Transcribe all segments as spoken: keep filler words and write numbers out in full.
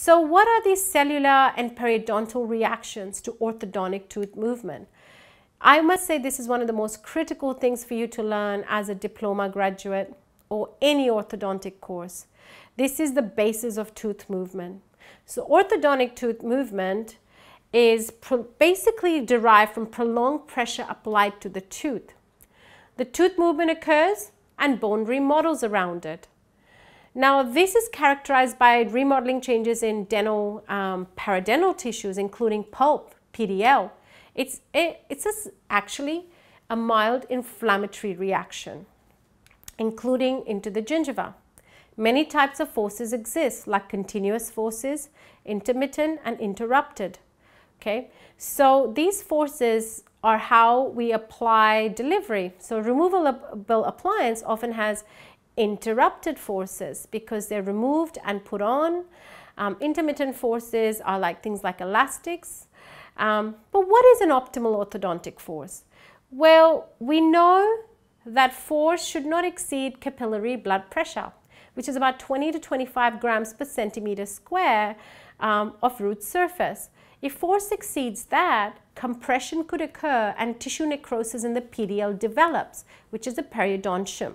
So what are these cellular and periodontal reactions to orthodontic tooth movement? I must say this is one of the most critical things for you to learn as a diploma graduate or any orthodontic course. This is the basis of tooth movement. So orthodontic tooth movement is basically derived from prolonged pressure applied to the tooth. The tooth movement occurs and bone remodels around it. Now, this is characterized by remodeling changes in dental, um, paradental tissues, including pulp, P D L. It's, it, it's actually a mild inflammatory reaction, including into the gingiva. Many types of forces exist, like continuous forces, intermittent and interrupted. Okay, so these forces are how we apply delivery. So removable appliance often has interrupted forces because they're removed and put on. Um, intermittent forces are like things like elastics. Um, but what is an optimal orthodontic force? Well, we know that force should not exceed capillary blood pressure, which is about twenty to twenty-five grams per centimeter square um, of root surface. If force exceeds that, compression could occur and tissue necrosis in the P D L develops, which is the periodontium.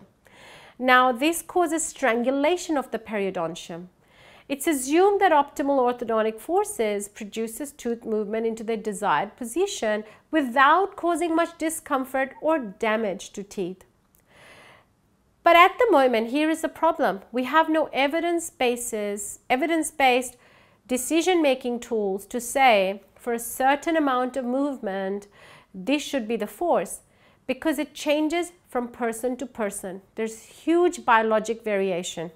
Now, this causes strangulation of the periodontium. It's assumed that optimal orthodontic forces produces tooth movement into their desired position without causing much discomfort or damage to teeth. But at the moment, here is the problem. We have no evidence-based evidence-based decision-making tools to say for a certain amount of movement, this should be the force, because it changes from person to person. There's huge biologic variation.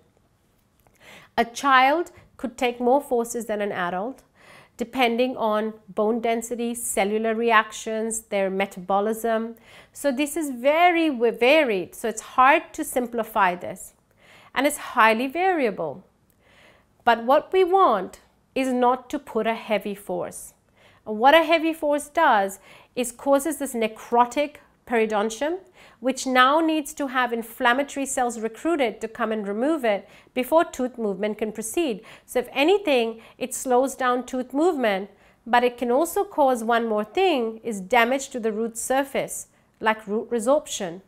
A child could take more forces than an adult, depending on bone density, cellular reactions, their metabolism. So this is very varied. So it's hard to simplify this. And it's highly variable. But what we want is not to put a heavy force. And what a heavy force does is causes this necrotic periodontium, which now needs to have inflammatory cells recruited to come and remove it before tooth movement can proceed. So if anything, it slows down tooth movement, but it can also cause one more thing, is damage to the root surface, like root resorption.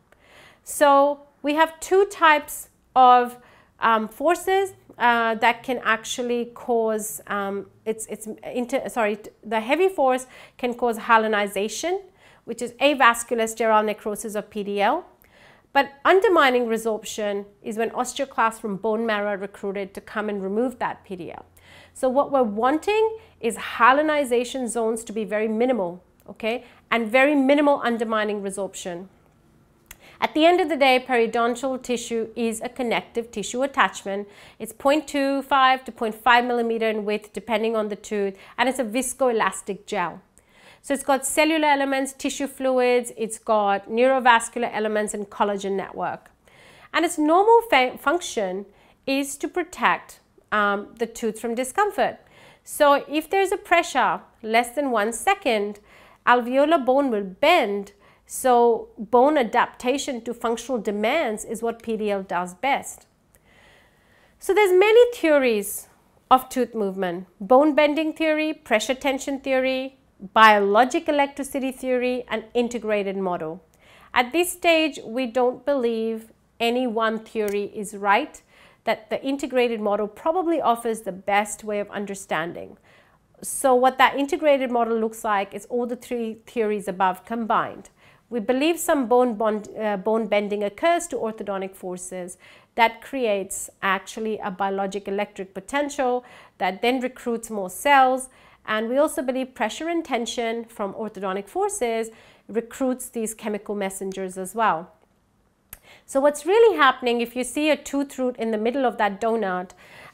So we have two types of um, forces uh, that can actually cause, um, it's, it's inter, sorry, the heavy force can cause hyalinization, which is avascular sterile necrosis of P D L. But undermining resorption is when osteoclasts from bone marrow are recruited to come and remove that P D L. So what we're wanting is hyalinization zones to be very minimal, okay, and very minimal undermining resorption. At the end of the day, periodontal tissue is a connective tissue attachment. It's zero point two five to zero point five millimeter in width, depending on the tooth, and it's a viscoelastic gel. So it's got cellular elements, tissue fluids, it's got neurovascular elements and collagen network. And its normal function is to protect um, the tooth from discomfort. So if there's a pressure less than one second, alveolar bone will bend. So bone adaptation to functional demands is what P D L does best. So there's many theories of tooth movement. Bone bending theory, pressure tension theory, biologic electricity theory, and integrated model. At this stage, we don't believe any one theory is right, that the integrated model probably offers the best way of understanding. So what that integrated model looks like is all the three theories above combined. We believe some bone, bond, uh, bone bending occurs to orthodontic forces that creates actually a biologic electric potential that then recruits more cells. And we also believe pressure and tension from orthodontic forces recruits these chemical messengers as well. So what's really happening, if you see a tooth root in the middle of that donut,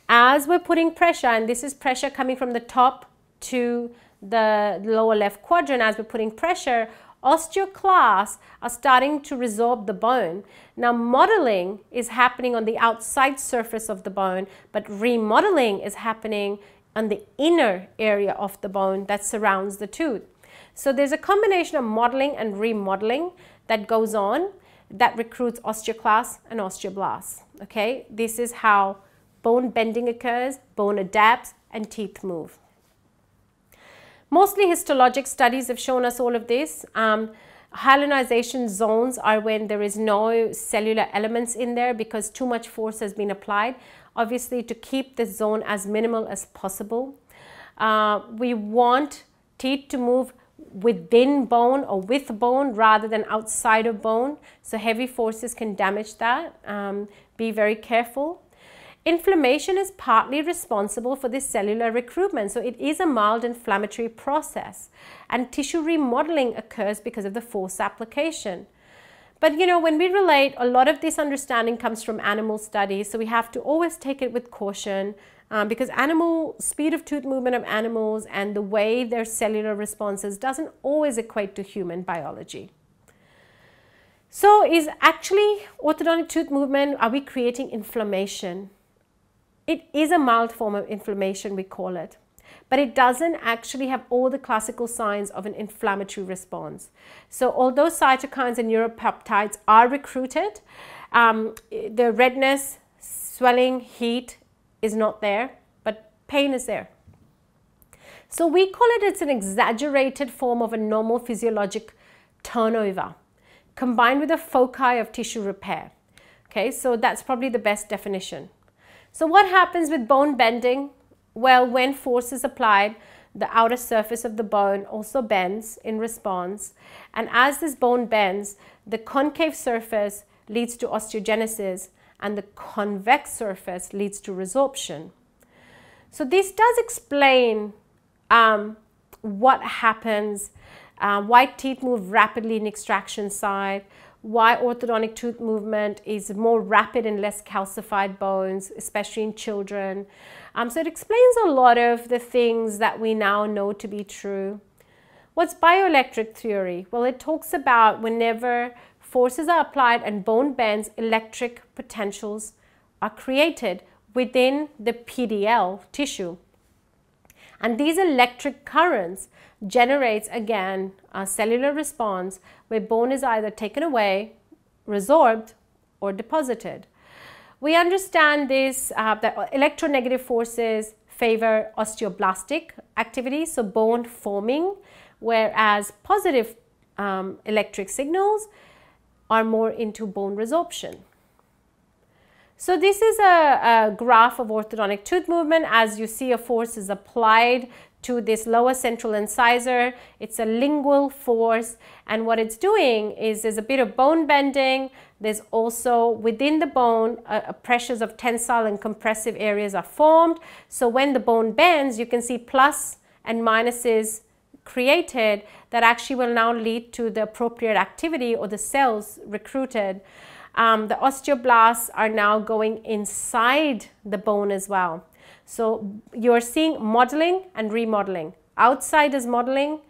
as we're putting pressure, and this is pressure coming from the top to the lower left quadrant, as we're putting pressure, osteoclasts are starting to resorb the bone. Now, modeling is happening on the outside surface of the bone, but remodeling is happening on the inner area of the bone that surrounds the tooth. So there's a combination of modeling and remodeling that goes on that recruits osteoclasts and osteoblasts, okay? This is how bone bending occurs, bone adapts, and teeth move. Mostly histologic studies have shown us all of this. Um, Hyalinization zones are when there is no cellular elements in there because too much force has been applied, obviously, to keep this zone as minimal as possible. Uh, we want teeth to move within bone or with bone rather than outside of bone, so heavy forces can damage that. Um, be very careful. Inflammation is partly responsible for this cellular recruitment, so it is a mild inflammatory process, and tissue remodeling occurs because of the force application. But you know, when we relate, a lot of this understanding comes from animal studies, so we have to always take it with caution um, because animal speed of tooth movement of animals and the way their cellular responses doesn't always equate to human biology. So is actually orthodontic tooth movement, are we creating inflammation? It is a mild form of inflammation, we call it, but it doesn't actually have all the classical signs of an inflammatory response. So although cytokines and neuropeptides are recruited, um, the redness, swelling, heat is not there, but pain is there. So we call it, it's an exaggerated form of a normal physiologic turnover combined with a foci of tissue repair. Okay, so that's probably the best definition. So what happens with bone bending? Well, when force is applied, the outer surface of the bone also bends in response. And as this bone bends, the concave surface leads to osteogenesis and the convex surface leads to resorption. So this does explain um, what happens, uh, why teeth move rapidly in extraction side, why orthodontic tooth movement is more rapid in less calcified bones, especially in children. Um, so it explains a lot of the things that we now know to be true. What's bioelectric theory? Well, it talks about whenever forces are applied and bone bends, electric potentials are created within the P D L tissue. And these electric currents generates, again, a cellular response where bone is either taken away, resorbed, or deposited. We understand this, uh, that electronegative forces favor osteoblastic activity, so bone forming, whereas positive um, electric signals are more into bone resorption. So this is a, a graph of orthodontic tooth movement. As you see, a force is applied to this lower central incisor. It's a lingual force, and what it's doing is there's a bit of bone bending. There's also within the bone uh, pressures of tensile and compressive areas are formed. So when the bone bends, you can see plus and minuses created that actually will now lead to the appropriate activity or the cells recruited. Um, the osteoblasts are now going inside the bone as well. So you're seeing modeling and remodeling. Outside is modeling,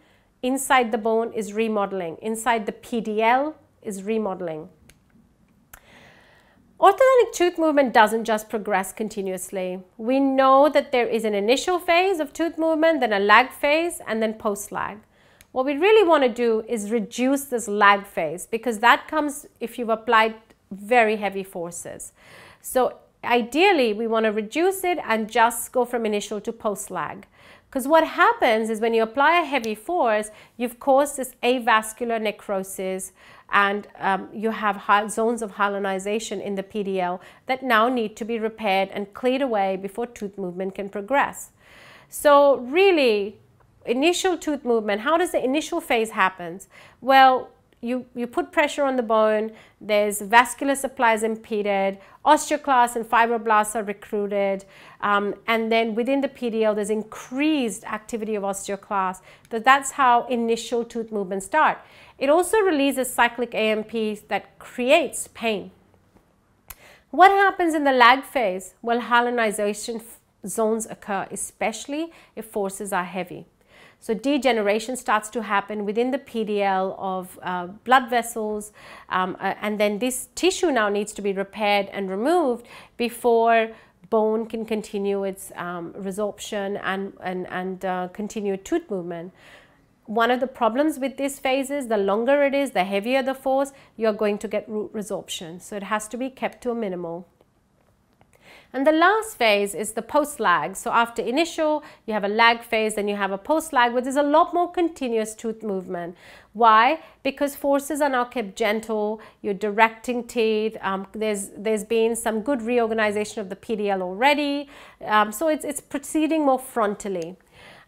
inside the bone is remodeling, inside the P D L is remodeling. Orthodontic tooth movement doesn't just progress continuously. We know that there is an initial phase of tooth movement, then a lag phase, and then post-lag. What we really want to do is reduce this lag phase, because that comes if you've applied very heavy forces. So ideally we want to reduce it and just go from initial to post lag, because what happens is when you apply a heavy force, you've caused this avascular necrosis, and um, you have zones of hyalinization in the P D L that now need to be repaired and cleared away before tooth movement can progress. So really, initial tooth movement, how does the initial phase happen? Well, You, you put pressure on the bone, there's vascular supply is impeded, osteoclasts and fibroblasts are recruited, um, and then within the P D L there's increased activity of osteoclasts. So that's how initial tooth movements start. It also releases cyclic A M P that creates pain. What happens in the lag phase? Well, hyalinization zones occur, especially if forces are heavy. So degeneration starts to happen within the P D L of uh, blood vessels, um, uh, and then this tissue now needs to be repaired and removed before bone can continue its um, resorption and, and, and uh, continue tooth movement. One of the problems with this phase is the longer it is, the heavier the force, you're going to get root resorption. So it has to be kept to a minimal. And the last phase is the post-lag. So after initial, you have a lag phase, then you have a post-lag, which is a lot more continuous tooth movement. Why? Because forces are now kept gentle, you're directing teeth, um, there's, there's been some good reorganization of the P D L already, um, so it's, it's proceeding more frontally.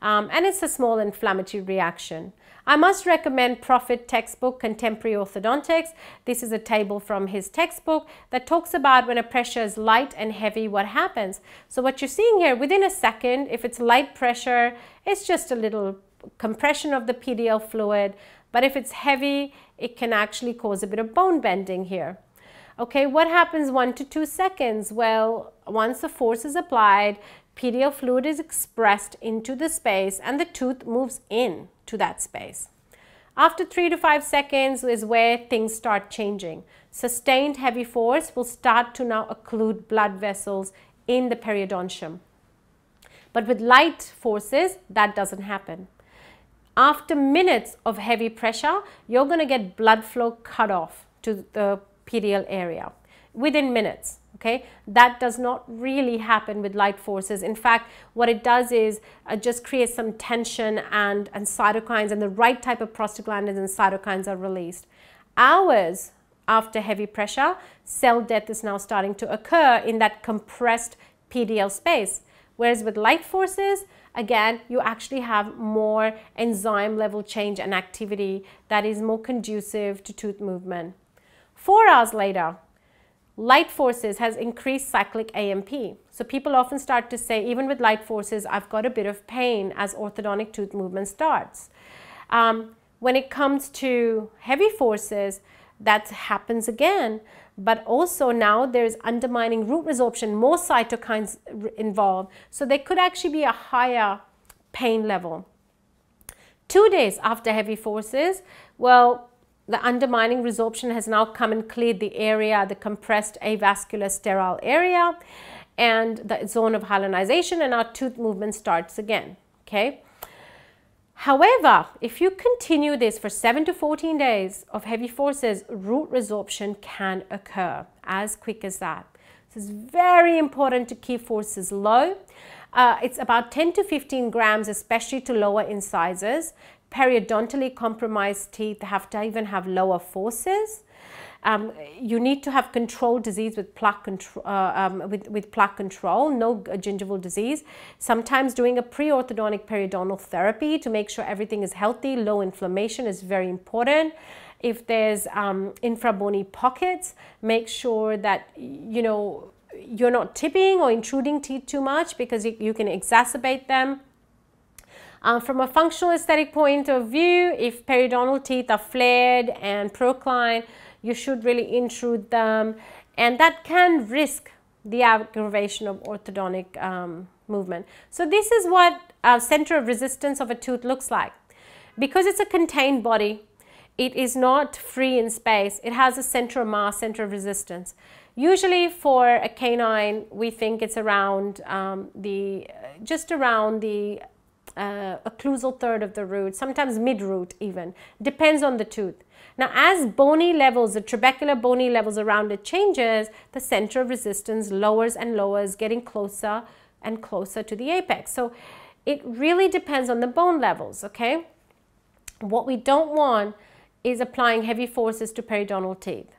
Um, and it's a small inflammatory reaction. I must recommend Profit textbook, Contemporary Orthodontics. This is a table from his textbook that talks about when a pressure is light and heavy, what happens. So what you're seeing here, within a second, if it's light pressure, it's just a little compression of the P D L fluid. But if it's heavy, it can actually cause a bit of bone bending here. Okay, what happens one to two seconds? Well, once the force is applied, P D L fluid is expressed into the space and the tooth moves in to that space. After three to five seconds is where things start changing. Sustained heavy force will start to now occlude blood vessels in the periodontium. But with light forces, that doesn't happen. After minutes of heavy pressure, you're going to get blood flow cut off to the P D L area within minutes. Okay, that does not really happen with light forces. In fact, what it does is uh, just create some tension and, and cytokines, and the right type of prostaglandins and cytokines are released. Hours after heavy pressure, cell death is now starting to occur in that compressed P D L space. Whereas with light forces, again, you actually have more enzyme level change and activity that is more conducive to tooth movement. Four hours later, light forces has increased cyclic A M P. So people often start to say, even with light forces, I've got a bit of pain as orthodontic tooth movement starts. Um, when it comes to heavy forces, that happens again. But also now there's undermining root resorption, more cytokines involved. So there could actually be a higher pain level. Two days after heavy forces, well, the undermining resorption has now come and cleared the area, the compressed avascular sterile area and the zone of hyalinization, and our tooth movement starts again, okay? However, if you continue this for seven to fourteen days of heavy forces, root resorption can occur as quick as that. So it's very important to keep forces low. Uh, it's about ten to fifteen grams, especially to lower incisors. Periodontally compromised teeth have to even have lower forces. Um, you need to have controlled disease with plaque control, uh, um, with, with plaque control, no gingival disease. Sometimes doing a pre-orthodontic periodontal therapy to make sure everything is healthy, low inflammation is very important. If there's um, infrabony pockets, make sure that, you know, you're not tipping or intruding teeth too much because you, you can exacerbate them. Uh, from a functional aesthetic point of view, if periodontal teeth are flared and procline, you should really intrude them, and that can risk the aggravation of orthodontic um, movement. So this is what our center of resistance of a tooth looks like. Because it's a contained body, it is not free in space, it has a center of mass, center of resistance. Usually for a canine, we think it's around um, the, just around the Uh, occlusal third of the root, sometimes mid-root even, depends on the tooth. Now as bony levels, the trabecular bony levels around it changes, the center of resistance lowers and lowers, getting closer and closer to the apex. So it really depends on the bone levels, okay? What we don't want is applying heavy forces to periodontal teeth.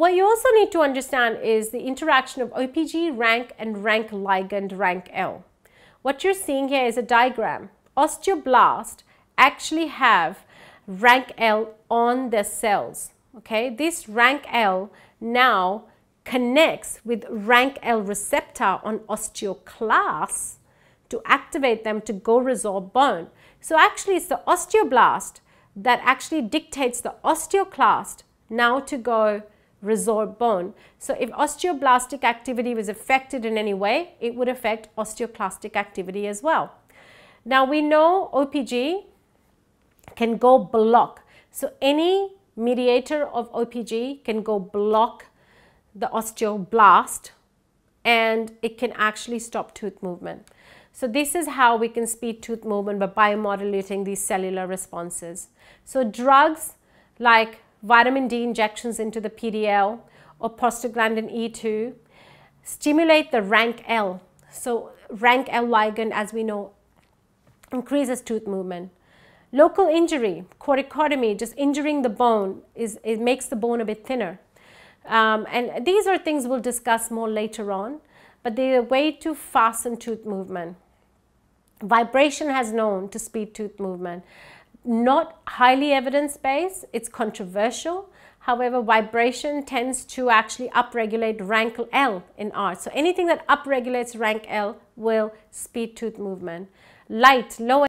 What you also need to understand is the interaction of O P G, RANK, and RANK ligand, RANKL. What you're seeing here is a diagram. Osteoblasts actually have RANKL on their cells. Okay, this RANKL now connects with RANKL receptor on osteoclasts to activate them to go resorb bone. So actually it's the osteoblast that actually dictates the osteoclast now to go resorb bone. So if osteoblastic activity was affected in any way, it would affect osteoclastic activity as well. Now we know O P G can go block. So any mediator of O P G can go block the osteoblast, and it can actually stop tooth movement. So this is how we can speed tooth movement by biomodulating these cellular responses. So drugs like Vitamin D injections into the P D L or prostaglandin E two stimulate the RANKL. So RANKL ligand, as we know, increases tooth movement. Local injury, corticotomy, just injuring the bone, is it makes the bone a bit thinner. Um, and these are things we'll discuss more later on, but they're a way to fasten tooth movement. Vibration has known to speed tooth movement. Not highly evidence-based, it's controversial. However, vibration tends to actually upregulate RANKL in art. So anything that upregulates RANKL will speed tooth movement. Light, low